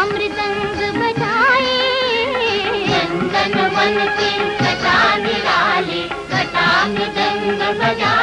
अमृतंग बजाए तन मन से कटा निराले कटा मृदंग बजाए।